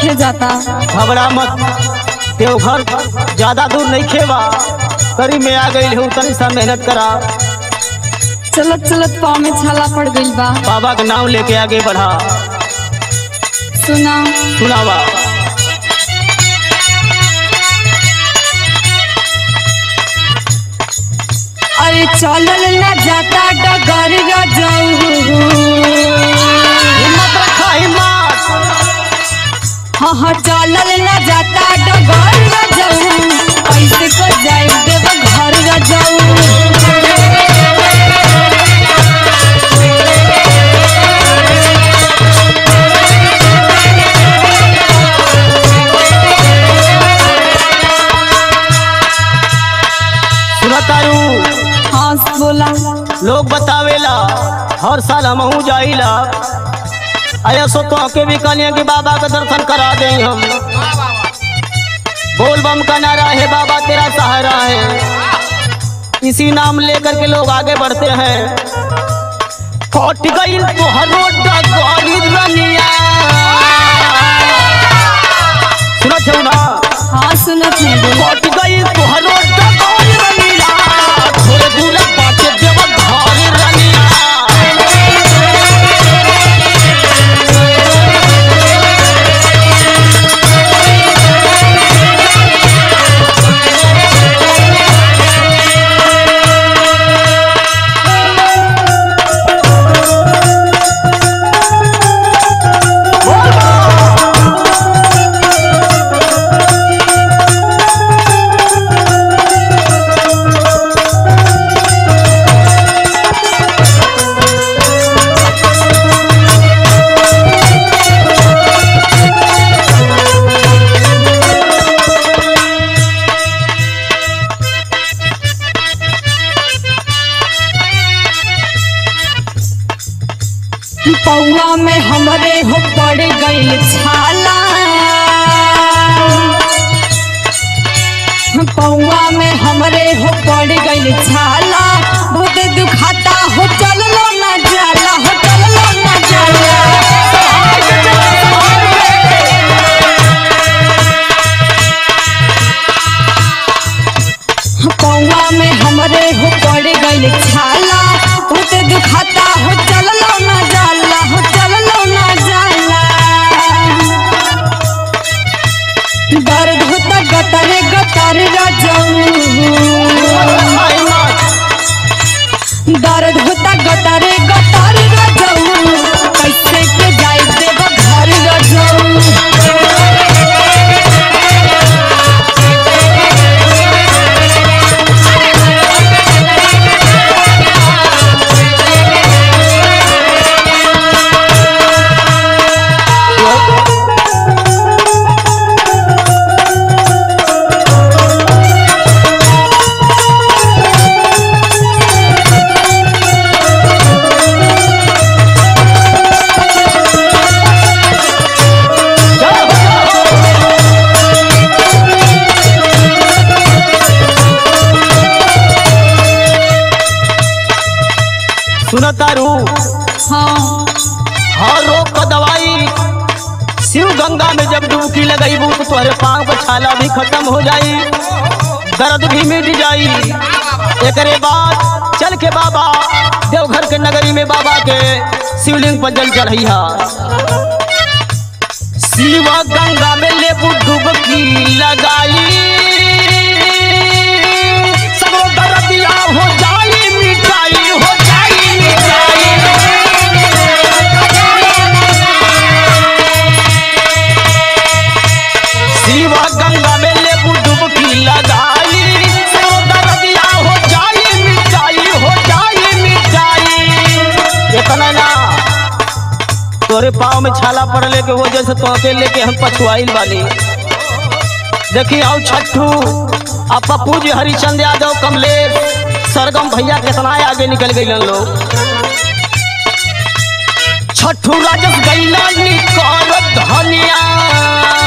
देखे जाता। घबरा मत, देवघर ज्यादा दूर नहीं खेवा, करी में आ गई उतनी सा मेहनत करा। चलत चलत पाँव में छाला पड़ गई बा, बाबा का नाम लेके आगे बढ़ा। सुनावा अरे चलल ना जाता डगर हाँ चलल ना जाता डगर ऐसे को जाए घर जाऊ। बोला लोग बतावेला हर साल हमहू जाइला, आया सो तो के भी कन्या के बाबा का दर्शन करा देंगे हम। बोल बम का नारा है, बाबा तेरा सहारा है, इसी नाम लेकर के लोग आगे बढ़ते हैं। कट गई तोहर गरीब रनिया, सुनत छौ ना? हां सुनत छी। कट गई तोहर गरीब रनिया, थोड़े दूर बाटे देव घर रनिया। पौआ में हमरे हो पड़ गई छाला, पौआ में हमरे हो पड़ गई छाला, बहुत दुखाता हो। चलो ना जाला हो, चलो ना जाला, पौआ में हमरे हो पड़ गई छाला, बहुत दुखाता हो। चलो ना जाला, चलो ना जाला, दर्द होता गतरे गतरे जाऊं, दर्द होता गतरे गतरे जाऊं, कैसे के जाए देव घर जाऊं। सुनतारू हाँ हर रोग का दवाई शिव गंगा में जब डुबकी लगाई तो तुम्हारे पाँव का छाला भी खत्म हो जाई, दर्द भी मिट जाई। एकरे बाद चल के बाबा देवघर के नगरी में बाबा के शिवलिंग पर जल चढ़ी है। शिव गंगा में लेबू डुबकी लगाई, तोरे पाँव में छाला पड़ने के वजह से तोके लेके हम पछुआइल वाली। देखी आओ छठू आ पप्पू जी हरिचंद यादव कमलेश सरगम भैया कितना आगे निकल गई लोग। छठू राजस गैला निकाल धनिया।